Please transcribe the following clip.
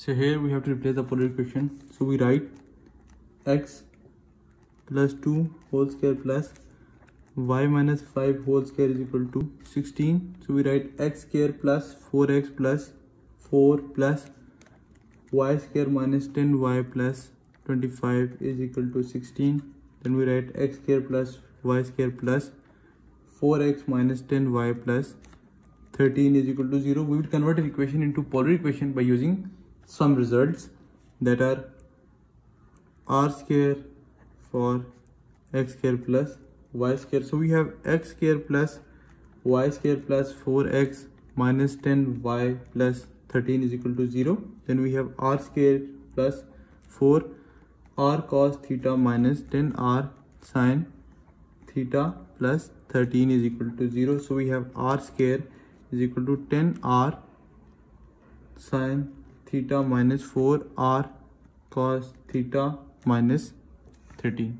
So here we have to replace the polar equation. So we write x plus 2 whole square plus y minus 5 whole square is equal to 16. So we write x square plus 4x plus 4 plus y square minus 10y plus 25 is equal to 16. Then we write x square plus y square plus 4x minus 10y plus 13 is equal to 0. We will convert an equation into polar equation by using some results that are r square for x square plus y square. So we have x square plus y square plus 4x minus 10y plus 13 is equal to 0. Then we have r square plus 4 r cos theta minus 10 r sin theta plus 13 is equal to 0. So we have r square is equal to 10 r sin theta minus 4 r cos theta minus 13.